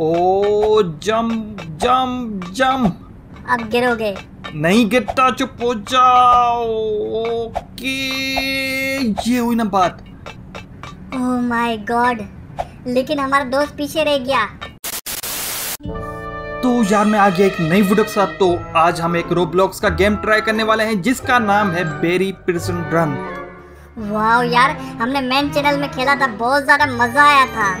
ओ jump jump jump. अब गिरोगे नहीं, गिरता, चुप हो जाओ। ओके ये हुई ना बात। ओह माय गॉड, लेकिन हमारा दोस्त पीछे रह गया। तो यार मैं आ गया एक नई वीडियो के साथ। तो आज हम एक रोब्लॉक्स का गेम ट्राई करने वाले हैं जिसका नाम है बेरी प्रिजन रन। वाओ यार, हमने मेन चैनल में खेला था, बहुत ज्यादा मजा आया था।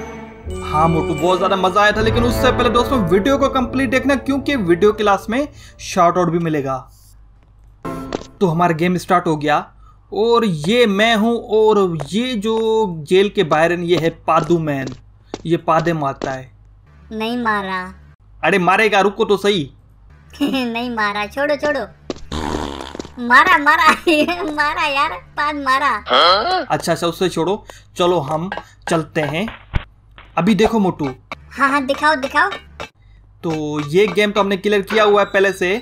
हाँ मोटू, बहुत ज्यादा मजा आया था, लेकिन उससे पहले दोस्तों वीडियो को कंप्लीट देखना क्योंकि वीडियो के लास्ट में शॉर्ट आउट भी मिलेगा। तो हमारा गेम स्टार्ट हो गया और ये मैं हूँ और ये जो जेल के बाहर ये है पादू मैन, ये पादे मारता है। नहीं मारा। अरे मारेगा, रुको तो सही। नहीं मारा, छोड़ो छोड़ो। मारा मारा मारा यार, पाद मारा। अच्छा, उससे छोड़ो, चलो हम चलते हैं। अभी देखो मोटू। हाँ हाँ दिखाओ दिखाओ। तो ये गेम तो हमने क्लियर किया हुआ है पहले से,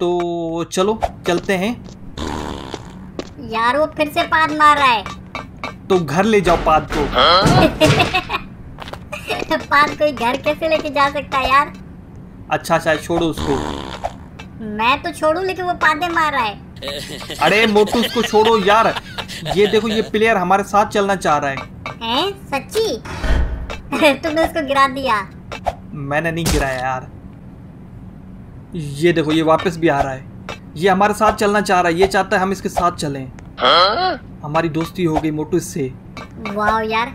तो चलो चलते हैं। यार वो फिर से पाद मार रहा है। तो घर ले जाओ पाद को। पाद कोई घर कैसे लेके जा सकता है यार। अच्छा, छोड़ो उसको। मैं तो छोड़ू लेकिन वो पादे मार रहा है। अरे मोटू उसको छोड़ो यार। ये देखो ये प्लेयर हमारे साथ चलना चाह रहा है। सच्ची? तुमने उसको गिरा दिया। मैंने नहीं गिराया यार। ये देखो ये वापस भी आ रहा है, ये हमारे साथ चलना चाह रहा है, ये चाहता है हम इसके साथ चलें। हमारी दोस्ती हो गई मोटू इससे। वाओ यार,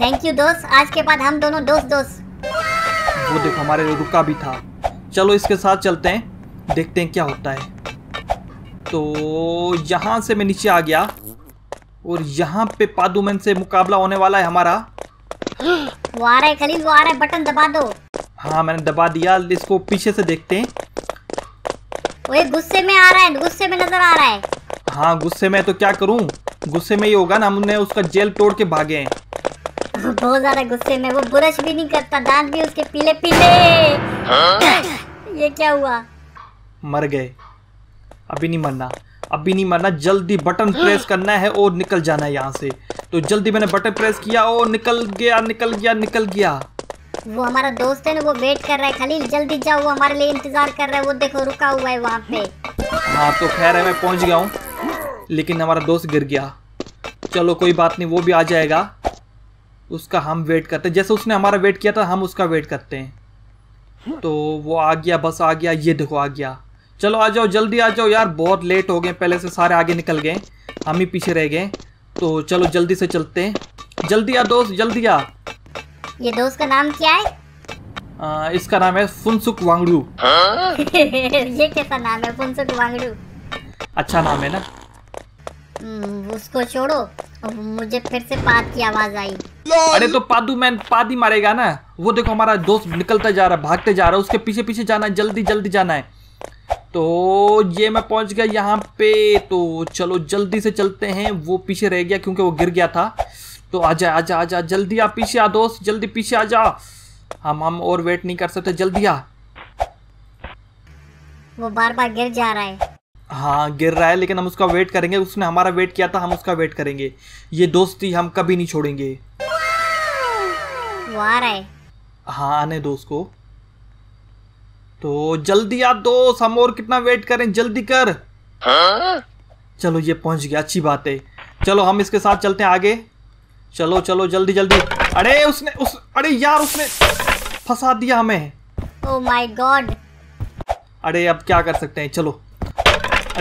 थैंक यू दोस्त, आज के बाद हम दोनों दोस्त दोस्त। वो देखो हमारे रुका भी था। चलो इसके साथ चलते हैं, देखते हैं क्या होता है। तो यहाँ से मैं नीचे आ गया और यहाँ पे पादूमैन से मुकाबला होने वाला है हमारा। वो आ रहा है खलील, वो आ रहा है, बटन दबा दो। हाँ मैंने दबा दिया, इसको पीछे से देखते हैं। ओए गुस्से में आ रहा है, गुस्से में नजर आ रहा है। हाँ गुस्से में, तो क्या करूँ, गुस्से में ही होगा ना, हमने उसका जेल तोड़ के भागे हैं। बहुत ज्यादा गुस्से में, वो ब्रश भी नहीं करता, दांत भी उसके पीले पीले। ये क्या हुआ? मर गए। अभी नहीं मरना, अभी नहीं मरना, जल्दी बटन प्रेस करना है और निकल जाना है यहाँ से। तो जल्दी मैंने बटन प्रेस किया और निकल गया निकल गया निकल गया। वो हमारा दोस्त है ना, वो वेट कर रहा है। खलील जल्दी जाओ, वो हमारे लिए इंतजार कर रहा है, वो देखो रुका हुआ है वहाँ पे। हाँ तो खैर है, मैं पहुँच गया हूँ, लेकिन हमारा दोस्त गिर गया। चलो कोई बात नहीं, वो भी आ जाएगा, उसका हम वेट करते हैं। जैसे उसने हमारा वेट किया था हम उसका वेट करते हैं। तो वो आ गया, बस आ गया, ये देखो आ गया। चलो आ जाओ, जल्दी आ जाओ यार, बहुत लेट हो गए, पहले से सारे आगे निकल गए, हम ही पीछे रह गए। तो चलो जल्दी से चलते हैं, जल्दी आ दोस्त, जल्दी आ। ये दोस्त का नाम क्या है? इसका नाम है फुनसुक वांगडू। ये कैसा नाम है फुनसुक वांगडू? अच्छा नाम है ना। उसको छोड़ो, मुझे फिर से पाद की आवाज आई। अरे तो पादू मैन पाद ही मारेगा ना। वो देखो हमारा दोस्त निकलता जा रहा है, भागते जा रहा है, उसके पीछे पीछे जाना है, जल्दी जल्दी जाना है। तो ये मैं पहुंच गया यहाँ पे। तो चलो जल्दी से चलते हैं, वो पीछे रह गया क्योंकि वो गिर गया था। तो आजा आजा आजा, जल्दी आ, पीछे आ दोस्त, जल्दी पीछे आ जा, हम और वेट नहीं कर सकते, जल्दी आ। वो बार बार गिर जा रहा है। हाँ गिर रहा है, लेकिन हम उसका वेट करेंगे, उसने हमारा वेट किया था, हम उसका वेट करेंगे। ये दोस्ती हम कभी नहीं छोड़ेंगे। वो आ रहा है। हाँ आने दोस्त को। तो जल्दी आ दोस्त, हम और कितना वेट करें, जल्दी कर। हाँ? चलो ये पहुंच गया, अच्छी बात है। चलो हम इसके साथ चलते हैं आगे, चलो चलो जल्दी जल्दी। अरे उसने अरे यार उसने फंसा दिया हमें। Oh my god. अरे अब क्या कर सकते हैं, चलो।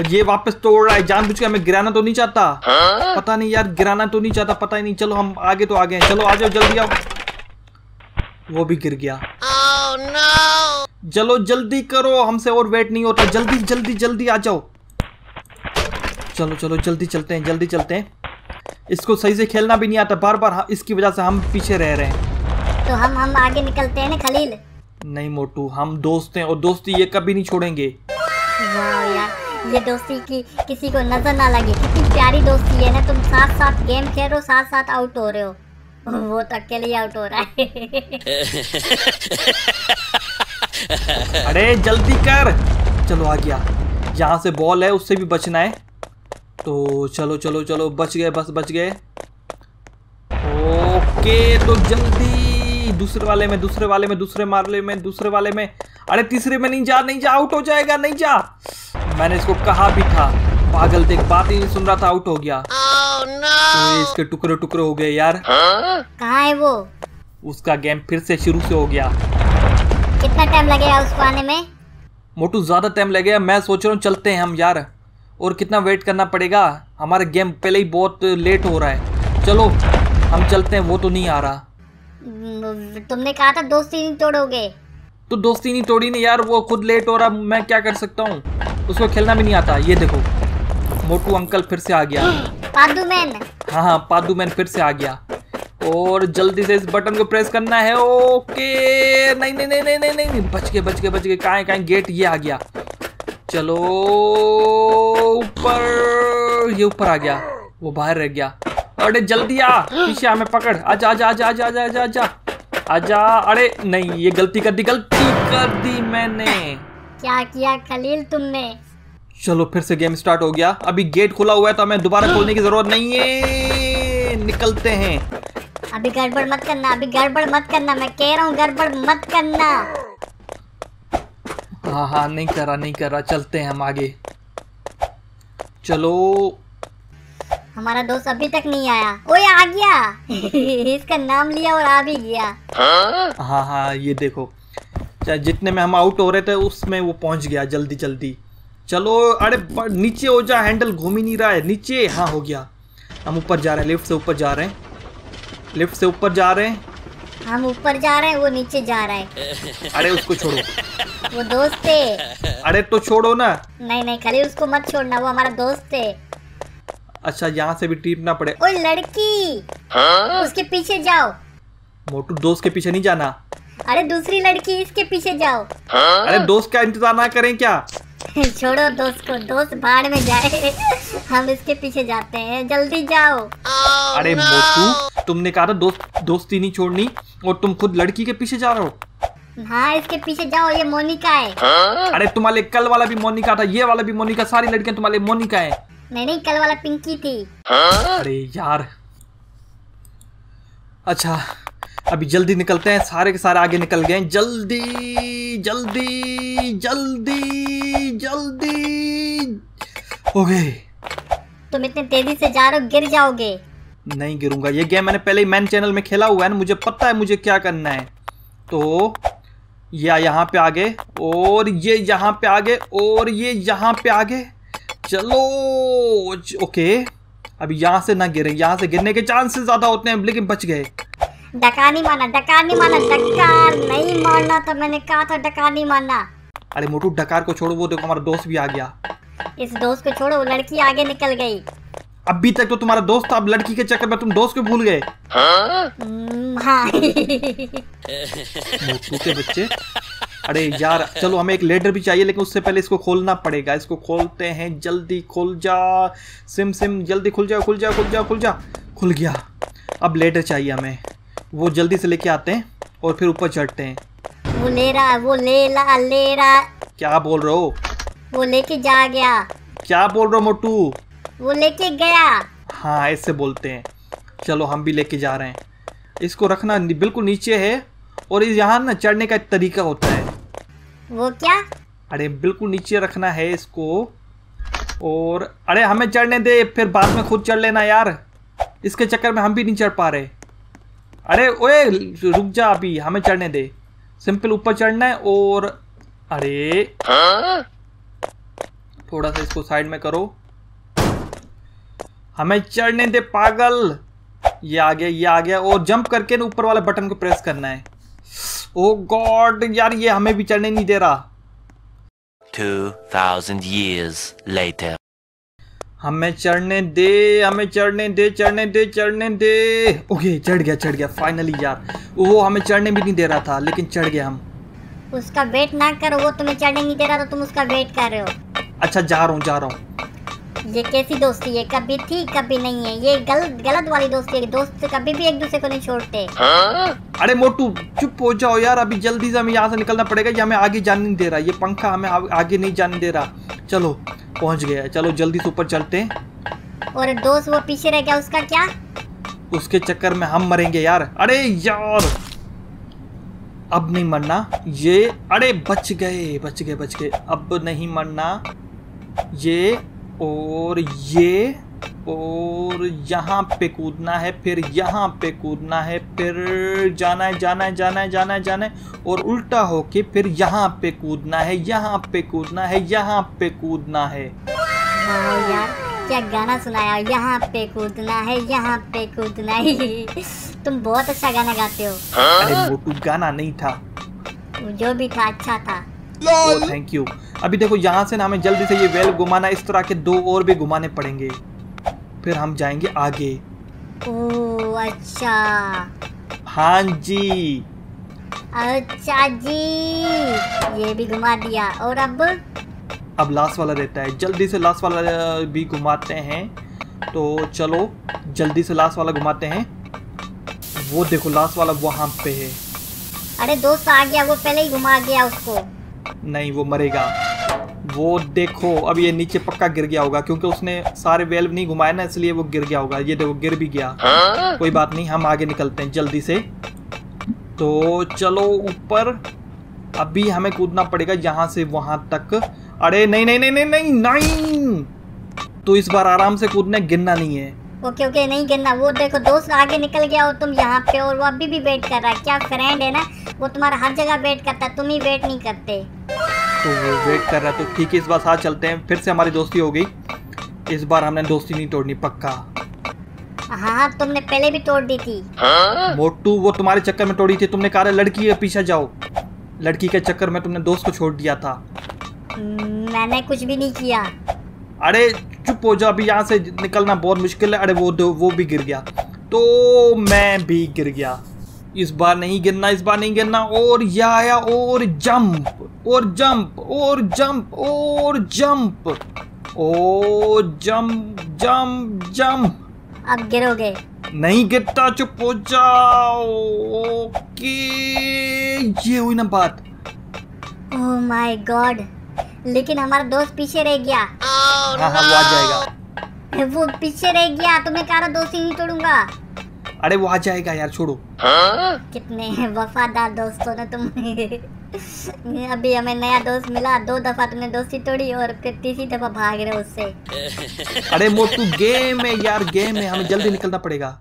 ये वापस तोड़ रहा है जानबूझ के, हमें गिराना तो नहीं चाहता। हाँ? पता नहीं यार, गिराना तो नहीं चाहता, पता ही नहीं। चलो हम आगे तो आ गए, चलो आ जाओ जल्दी आओ। वो भी गिर गया। Oh, no. चलो जल्दी करो, हमसे और वेट नहीं होता, जल्दी जल्दी जल्दी आ जाओ। चलो चलो जल्दी चलते हैं, जल्दी चलते हैं। इसको सही से खेलना भी नहीं आता, बार बार इसकी वजह से हम पीछे रह रहे हैं। तो हम आगे निकलते हैं ना खलील। नहीं मोटू, हम दोस्त हैं और दोस्ती ये कभी नहीं छोड़ेंगे। वाह यार, ये दोस्ती की किसी को नजर ना लगे, कितनी प्यारी दोस्ती है ना। तुम साथ साथ गेम खेल रहे हो, साथ साथ आउट हो रहे हो, वो तक के लिए आउट हो रहा है। अरे जल्दी कर। चलो आ गया, यहाँ से बॉल है, उससे भी बचना है। तो चलो चलो चलो, बच गए, बस बच गए। ओके तो जल्दी भाई, दूसरे वाले में, दूसरे वाले में, दूसरे मामले में, दूसरे वाले में, अरे तीसरे में नहीं जा, नहीं जा, आउट हो जाएगा, नहीं जा। मैंने इसको कहा भी था, पागल देख बात ही नहीं सुन रहा था, आउट हो गया। oh, no. तो इसके टुकड़े टुकड़े हो गए यार। कहाँ है वो? उसका गेम फिर से शुरू से हो गया। कितना टाइम लगेगा उसको आने में? मोटू ज्यादा टाइम लगेगा, मैं सोच रहा हूँ चलते हैं हम यार, और कितना वेट करना पड़ेगा, हमारा गेम पहले ही बहुत लेट हो रहा है। चलो हम चलते हैं, वो तो नहीं आ रहा। तुमने कहा था दोस्ती नहीं तोड़ोगे, तो दोस्ती नहीं तोड़ी ने यार, वो खुद लेट हो रहा, मैं क्या कर सकता हूँ, उसको खेलना भी नहीं आता। ये देखो मोटू अंकल फिर से आ गया, पादुमैन। हाँ पादुमैन फिर से आ गया, और जल्दी से इस बटन को प्रेस करना है। ओके, नहीं नहीं नहीं नहीं नहीं, बच गए बच गए बच गए। कहाँ कहाँ गेट, ये आ गया, चलो ऊपर, ये ऊपर आ गया, वो बाहर रह गया। अरे जल्दी आ, पीछे हमें पकड़, आजा आजा आजा आजा आजा आजा आजा आजा। अरे नहीं, ये गलती कर दी, गलती कर दी मैंने। क्या किया खलील तुमने? चलो फिर से गेम स्टार्ट हो गया। अभी गेट खुला हुआ है तो हमें दोबारा खोलने की जरूरत नहीं है, निकलते हैं। अभी गड़बड़ मत करना, अभी गड़बड़ मत करना, मैं कह रहा हूँ गड़बड़ मत करना। हाँ हाँ, नहीं कर रहा नहीं कर रहा, चलते हैं हम आगे। चलो हमारा दोस्त अभी तक नहीं आया। ओए आ गया इसका नाम लिया और आ भी गया। हाँ हाँ, ये देखो, जितने में हम आउट हो रहे थे उसमें वो पहुंच गया जल्दी जल्दी। चलो, अरे नीचे हो जा, हैंडल घूम ही नहीं रहा है नीचे। हाँ हो गया, हम ऊपर जा रहे हैं, लिफ्ट से ऊपर जा रहे हैं, लिफ्ट से ऊपर जा रहे हैं, हम ऊपर जा रहे हैं, वो नीचे जा रहा है। अरे उसको छोड़ो, वो दोस्त है। अरे तो छोड़ो ना। नहीं नहीं खलील, उसको मत छोड़ना, वो हमारा दोस्त है। अच्छा, यहाँ से भी ट्रिप ना पड़े। ओए लड़की, हाँ? उसके पीछे जाओ। मोटू दोस्त के पीछे नहीं जाना। अरे दूसरी लड़की, इसके पीछे जाओ। हाँ? अरे दोस्त का इंतजार ना करें क्या? छोड़ो दोस्त को, दोस्त बाढ़ में जाए, हम इसके पीछे जाते हैं, जल्दी जाओ। अरे मोटू, तुमने कहा था दोस्ती नहीं छोड़नी, और तुम खुद लड़की के पीछे जा रहे हो। हाँ इसके पीछे जाओ, ये मोनिका है। हाँ? अरे तुम्हारे कल वाला भी मोनिका था, ये वाला भी मोनिका, सारी लड़कियाँ तुम्हारे मोनिका है। नहीं, कल वाला पिंकी थी। हाँ? अरे यार, अच्छा अभी जल्दी निकलते हैं, सारे के सारे आगे निकल गए। जल्दी जल्दी जल्दी जल्दी। ओके, तुम इतने तेजी से जा रहे हो, गिर जाओगे। नहीं गिरूंगा, ये गेम मैंने पहले ही मैन चैनल में खेला हुआ है ना, मुझे पता है मुझे क्या करना है। तो ये यहाँ पे आ गए, और ये यहाँ पे आ गए, और ये यहाँ पे आ गए। चलो ओके, अभी यहाँ से ना गिरे, यहाँ से गिरने के चांसेस ज्यादा होते हैं, लेकिन बच गए। डकार नहीं माना, डकार नहीं माना, डकार नहीं मारना था, मैंने कहा था डकार नहीं मारना। अरे मोटू डकार को छोड़ो, वो देखो हमारा दोस्त भी आ गया। इस दोस्त को छोड़ो, लड़की आगे निकल गई। अभी तक तो तुम्हारा दोस्त था, अब लड़की के चक्कर में तुम दोस्त को भूल गए। हाँ? मोटू के बच्चे। अरे यार चलो, हमें एक लेडर भी चाहिए, लेकिन उससे पहले इसको खोलना पड़ेगा। इसको खोलते हैं, जल्दी खोल जा सिम सिम, जल्दी खुल जा खुल जा खुल जा खुल जा। खुल गया, अब लेडर चाहिए हमें, वो जल्दी से लेके आते हैं और फिर ऊपर चढ़ते हैं। वो ले रहा क्या बोल रहे हो? वो लेके जा गया। क्या बोल रहे हो मोटू? वो लेके गया। हाँ ऐसे बोलते हैं। चलो हम भी लेके जा रहे हैं, इसको रखना बिल्कुल नीचे है, और यहाँ ना चढ़ने का तरीका होता है। वो क्या? अरे बिल्कुल नीचे रखना है इसको, और अरे हमें चढ़ने दे, फिर बाद में खुद चढ़ लेना यार, इसके चक्कर में हम भी नहीं चढ़ पा रहे। अरे ओए रुक जा, अभी हमें चढ़ने दे, सिंपल ऊपर चढ़ना है। और अरे हाँ? थोड़ा सा इसको साइड में करो, हमें चढ़ने दे पागल। ये आ गया, ये आ गया, और जंप करके ना ऊपर वाले बटन को प्रेस करना है। ओ गॉड यार, ये हमें भी चढ़ने नहीं दे रहा। 2000 years later। हमें चढ़ने दे, हमें चढ़ने दे, चढ़ने दे, चढ़ने दे। ओके चढ़ गया चढ़ गया, फाइनली यार। वो हमें चढ़ने भी नहीं दे रहा था, लेकिन चढ़ गया हम। उसका वेट ना करो, वो तुम्हें चढ़ने नहीं दे रहा था, तुम उसका वेट कर रहे हो। अच्छा जा रहा हूँ जा रहा हूँ। ये कैसी दोस्ती है, कभी थी कभी नहीं है, ये गलत वाली दोस्ती है, दोस्त कभी भी एक दूसरे को नहीं छोड़ते। अरे मोटू चुप हो जाओ यार, अभी जल्दी से हमें यहाँ से निकलना पड़ेगा, ये हमें आगे जाने नहीं दे रहा, ये पंखा हमें आगे नहीं जाने दे रहा। चलो पहुंच गया, चलो जल्दी से ऊपर चलते हैं। और दोस्त वो पीछे रह गया, उसका क्या? उसके चक्कर में हम मरेंगे यार। अरे यार अब नहीं मरना ये। अरे बच गए बच गए बच गए। अब नहीं मरना ये, और ये, और यहाँ पे कूदना है, फिर यहाँ पे कूदना है, फिर जाना है जाना है जाना है जाना है जाना है, और उल्टा होके फिर यहाँ पे कूदना है, यहाँ पे कूदना है, यहाँ पे कूदना है। वाह यार क्या गाना सुनाया, यहाँ पे कूदना है यहाँ पे कूदना है। तुम बहुत अच्छा गाना गाते हो। अरे मोटू गाना नहीं था, जो भी था अच्छा था। Thank you. अभी देखो यहाँ से ना हमें जल्दी से ये वेल घुमाना, इस तरह के दो और भी घुमाने पड़ेंगे, फिर हम जाएंगे आगे। ओ अच्छा, हाँ जी अच्छा जी, ये भी घुमा दिया। और अब लास्ट वाला रहता है, जल्दी से लास्ट वाला भी घुमाते हैं। तो चलो जल्दी से लास्ट वाला घुमाते हैं। वो देखो लास्ट वाला वहाँ पे है। अरे दोस्त आ गया, वो पहले ही घुमा गया उसको। नहीं वो मरेगा। वो देखो अब ये नीचे पक्का गिर गया होगा, क्योंकि उसने सारे वेल्व नहीं घुमाए ना, इसलिए वो गिर गया होगा। ये देखो गिर भी गया। कोई बात नहीं, हम आगे निकलते हैं जल्दी से। तो चलो ऊपर, अभी हमें कूदना पड़ेगा यहाँ से वहां तक। अरे नहीं नहीं नहीं नहीं नहीं नहीं, तो इस बार आराम से कूदना, गिरना नहीं है। ओके ओके, नहीं गिरना। वो देखो दोस्त आगे निकल गया और तुम यहाँ पे, और वो अभी भी वेट कर रहा है। क्या फ्रेंड है ना, वो तुम्हारा हर जगह वेट करता है, तुम ही वेट नहीं करते। तो वो वेट कर रहा है, तो ठीक है इस बार साथ चलते हैं, फिर से हमारी दोस्ती हो गई। इस बार हमने दोस्ती नहीं तोड़नी पक्का। हाँ तुमने पहले भी तोड़ दी थी। हाँ? मोटू वो तुम्हारे चक्कर में तोड़ी थी, तुमने कहा लड़की के पीछे जाओ, लड़की के चक्कर में तुमने दोस्त को छोड़ दिया था। मैंने कुछ भी नहीं किया। अरे चुप हो जाओ, अभी यहाँ से निकलना बहुत मुश्किल है। अरे वो भी गिर गया, तो मैं भी गिर गया। इस बार नहीं गिरना, इस बार नहीं गिरना। और यह आया, और जंप और जंप और जंप और जंप और जंप जंप जंप। अब गिरोगे नहीं, गिरता, चुप हो जाओ। ओके ये हुई ना बात। ओह माय गॉड, लेकिन हमारा दोस्त पीछे रह गया। हाँ हाँ वो आ जाएगा, वो पीछे रह गया। तुम्हें कह रहा दोस्ती नहीं तोड़ूंगा। अरे वो आ जाएगा यार, छोड़ो। कितने वफादार दोस्तों ने तुम। अभी हमें नया दोस्त मिला, दो दफा तुमने दोस्ती तोड़ी और फिर तीसरी दफा भाग रहे उससे। अरे मोटू गेम है यार, गेम है, हमें जल्दी निकलना पड़ेगा।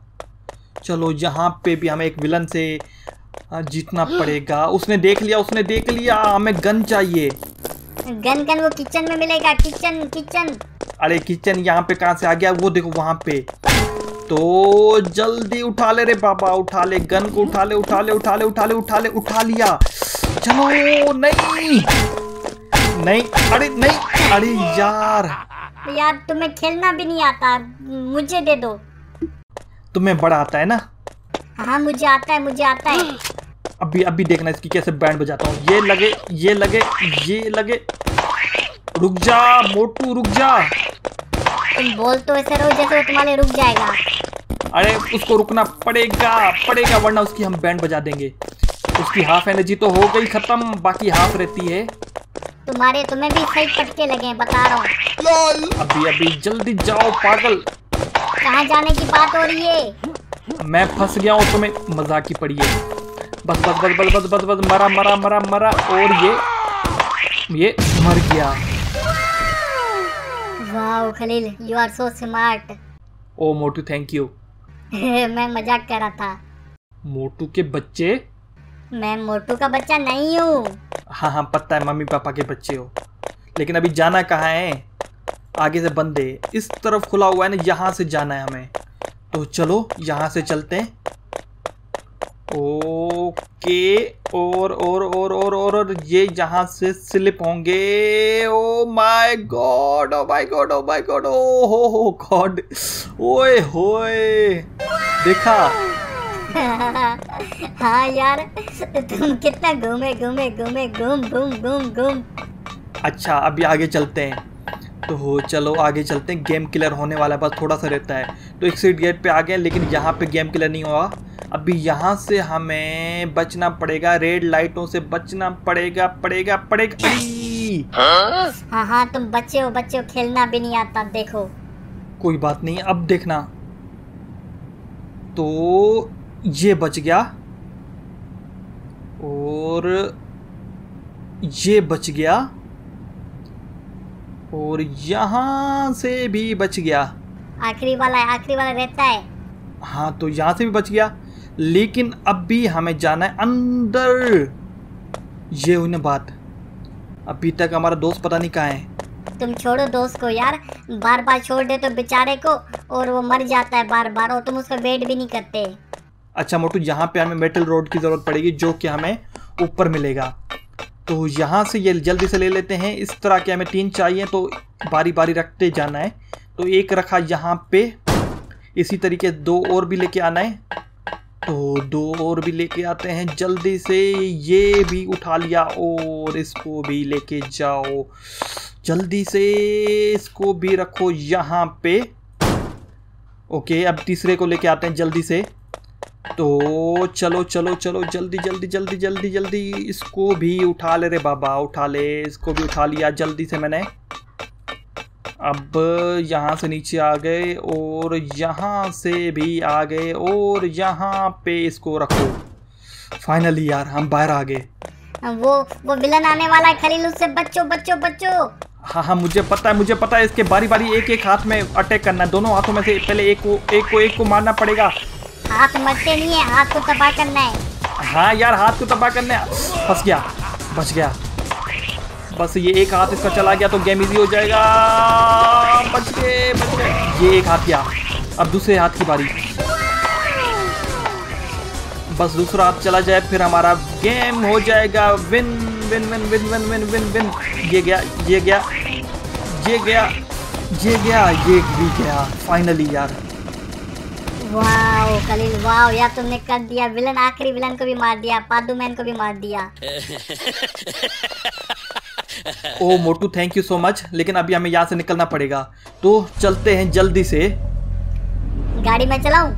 चलो यहाँ पे भी हमें एक विलन से जीतना पड़ेगा। उसने देख लिया, उसने देख लिया। हमें गन चाहिए, गन। गन वो किचन में मिलेगा, किचन किचन। अरे किचन यहाँ पे कहाँ से आ गया? वो देखो वहाँ पे। तो जल्दी उठा ले रे पापा, उठा ले गन को, उठा ले उठा ले उठा ले उठा ले उठा ले, उठा लिया। चलो नहीं नहीं, अरे नहीं, अरे यार यार तुम्हें खेलना भी नहीं आता, मुझे दे दो। तुम्हें बड़ा आता है ना? हाँ मुझे आता है, मुझे आता है। अभी अभी देखना इसकी कैसे बैंड बजाता हूँ। ये लगे ये लगे ये लगे। रुक जा मोटू रुक जा। तुम बोल तो ऐसे रहो जैसे वो तुम्हारे रुक जाएगा। अरे उसको रुकना पड़ेगा पड़ेगा, वरना उसकी हम बैंड बजा देंगे। उसकी हाफ एनर्जी तो हो गई खत्म, बाकी हाफ रहती है। तुम्हारे तुम्हें भी सही पटके लगे, बता रहा हूँ। अभी अभी जल्दी जाओ पागल। कहाँ जाने की बात हो रही है? मैं फंस गया हूँ, तुम्हें मजाक की पड़ी है। बस बस बस बस बस बस बस, मरा मरा मरा मरा। और ये मर गया। Wow Khalil, you are so smart. ओ मोटू थैंक यू। मैं मजाक कर रहा था। मोटू के बच्चे? मैं मोटू का बच्चा नहीं हूँ। हाँ हाँ पता है, मम्मी पापा के बच्चे हो। लेकिन अभी जाना कहाँ है? आगे से बंद है, इस तरफ खुला हुआ है ना, यहाँ से जाना है हमें। तो चलो यहाँ से चलते हैं। ओके, और और और और और ये यहाँ से स्लिप होंगे। Oh my god, oh my god, oh my god, ओ हो गॉड, ओए होए, देखा? हाँ यार तुम कितना घूमे घूमे घूमे घूम घूम घूम घूम। अच्छा अभी आगे चलते हैं। तो चलो आगे चलते हैं, गेम किलर होने वाला है, बस थोड़ा सा रहता है। तो एक्सिट गेट पे आ गए, लेकिन यहाँ पे गेम किलर नहीं हुआ। अभी यहाँ से हमें बचना पड़ेगा, रेड लाइटों से बचना पड़ेगा पड़ेगा पड़ेगा। हाँ हाँ तुम बच्चे हो, खेलना भी नहीं आता। देखो कोई बात नहीं, अब देखना। तो ये बच गया, और ये बच गया और यहाँ से भी बच गया। आखिरी वाला रहता है। हाँ तो यहाँ से भी बच गया, लेकिन अब भी हमें जाना है अंदर। ये हुई ना बात, अभी तक हमारा दोस्त पता नहीं कहाँ है। तुम छोड़ो दोस्त को यार, बार बार छोड़ दे तो बेचारे को और वो मर जाता है बार बार, और तुम उसका वेट भी नहीं करते। अच्छा मोटू, यहाँ पे हमें मेटल रोड की ज़रूरत पड़ेगी जो कि हमें ऊपर मिलेगा। तो यहाँ से ये जल्दी से ले लेते हैं। इस तरह के हमें 3 चाहिए तो बारी बारी रखते जाना है। तो एक रखा यहाँ पे, इसी तरीके 2 और भी लेके आना है। तो 2 और भी लेके आते हैं जल्दी से। ये भी उठा लिया और इसको भी लेके जाओ जल्दी से, इसको भी रखो यहाँ पे। ओके अब तीसरे को लेके आते हैं जल्दी से। तो चलो चलो चलो जल्दी जल्दी जल्दी जल्दी जल्दी, इसको भी उठा ले रे बाबा, उठा ले। इसको भी उठा लिया जल्दी से मैंने। अब यहाँ से नीचे आ गए और यहाँ से भी आ गए और यहाँ पे इसको रखो। फाइनली यार हम बाहर आ गए। वो विलन आने वाला है खलील, उससे बच्चो बच्चो बच्चो। हाँ हाँ मुझे पता है मुझे पता है, इसके बारी बारी एक एक हाथ में अटैक करना है। दोनों हाथों में से पहले एक को मारना पड़ेगा। हाथ मरते नहीं है, हाथ को तबाह करना है। हाँ यार हाथ को तबाह करना है। फंस गया, बच गया। बस ये एक हाथ इसका चला गया तो गेम इजी हो जाएगा। बच गए। ये एक हाथ गया, अब दूसरे हाथ की बारी। बस दूसरा हाथ चला जाए फिर हमारा गेम हो जाएगा win win win win win win win win. ये गया। फाइनली यार, वाओ खलील वाओ यार, तुमने कर दिया। विलन आखिरी विलन को भी मार दिया, पादुमैन को भी मार दिया। ओ मोटू थैंक यू सो मच, लेकिन अभी हमें यहाँ से निकलना पड़ेगा। तो चलते हैं जल्दी से। गाड़ी मैं चलाऊं?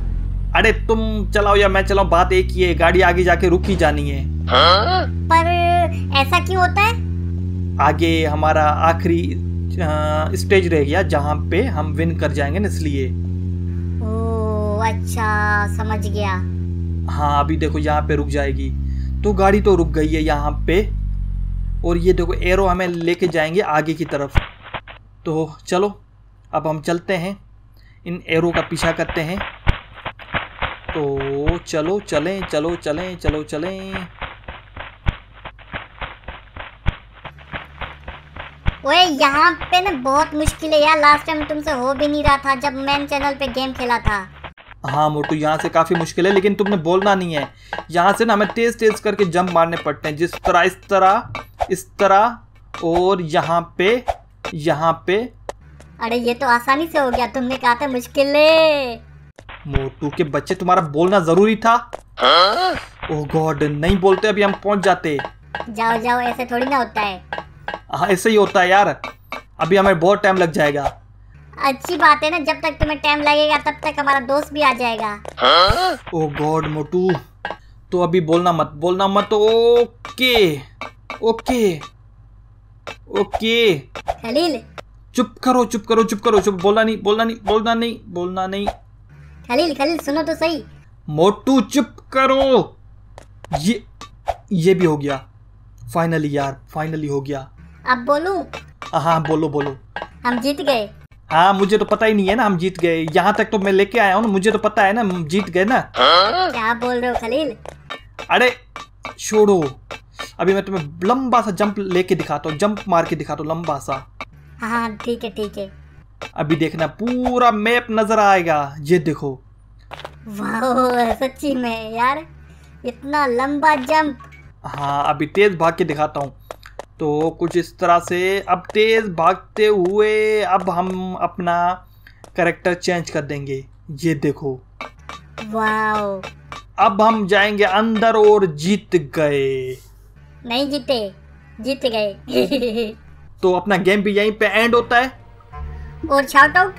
अरे तुम चलाओ या मैं चलाऊं, बात एक ही है, गाड़ी आगे जाके रुकी जानी है। हाँ? पर ऐसा क्यों होता है? आगे हमारा आखिरी स्टेज रह गया जहाँ पे हम विन कर जाएंगे ना, इसलिए। अच्छा समझ गया। हाँ अभी देखो यहाँ पे रुक जाएगी। तो गाड़ी तो रुक गई है यहाँ पे, और ये देखो एरो हमें लेके जाएंगे आगे की तरफ। तो चलो अब हम चलते हैं, इन एरो का पीछा करते हैं। तो चलो चलें चलो चलें चलो चलें। ओए यहाँ पे ना बहुत मुश्किल है यार, लास्ट टाइम तुमसे हो भी नहीं रहा था जब मैन चैनल पे गेम खेला था। हाँ मोटू यहाँ से काफ़ी मुश्किल है, लेकिन तुमने बोलना नहीं है। यहाँ से ना हमें तेज़ तेज़ करके जंप मारने पड़ते हैं, जिस तरह इस तरह और यहाँ पे। अरे ये तो आसानी से हो गया, तुमने कहा था मुश्किल है। मोटू के बच्चे, तुम्हारा बोलना ज़रूरी था। ओह गॉड, नहीं बोलते अभी हम पहुँच जाते। जाओ जाओ, ऐसे थोड़ी ना होता है। हाँ ऐसे ही होता है यार, अभी हमें बहुत टाइम लग जाएगा। अच्छी बात है ना, जब तक तुम्हें टाइम लगेगा तब तक हमारा दोस्त भी आ जाएगा। ओ गॉड मोटू, तो अभी बोलना मत। ओके। खलील चुप करो, बोलना नहीं। खलील सुनो तो सही। मोटू चुप करो। ये भी हो गया फाइनली यार, फाइनली हो गया। अब बोलूं? हाँ बोलो। हम जीत गए। हाँ मुझे तो पता ही नहीं है ना हम जीत गए, यहाँ तक तो मैं लेके आया हूँ, मुझे तो पता है ना हम जीत गए ना। क्या बोल रहे हो खलील? अरे छोड़ो, अभी मैं तुम्हें लंबा सा जंप लेके दिखाता हूँ, जंप मार के दिखाता हूँ लंबा सा। हाँ ठीक है। अभी देखना पूरा मैप नजर आएगा। ये देखो, वाह सच्ची में यार इतना लंबा जंप। हाँ अभी तेज भाग के दिखाता हूँ। तो कुछ इस तरह से, अब तेज़ भागते हुए अब हम अपना कैरेक्टर चेंज कर देंगे। ये देखो, वाओ, अब हम जाएंगे अंदर और जीत गए। नहीं जीते, जीत गए। तो अपना गेम भी यहीं पे एंड होता है। और शाउट आउट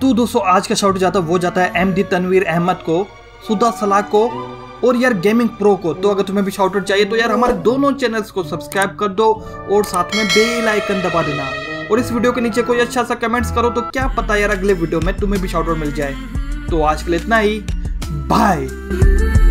तो दोस्तों आज का शाउट जाता है वो जाता है एमडी तनवीर अहमद को, सुदास सलाक को और यार गेमिंग प्रो को। तो अगर तुम्हें भी शाउटआउट चाहिए तो यार हमारे दोनों चैनल्स को सब्सक्राइब कर दो और साथ में बेल आइकन दबा देना, और इस वीडियो के नीचे कोई अच्छा सा कमेंट्स करो, तो क्या पता यार अगले वीडियो में तुम्हें भी शाउटआउट मिल जाए। तो आज के लिए इतना ही, बाय।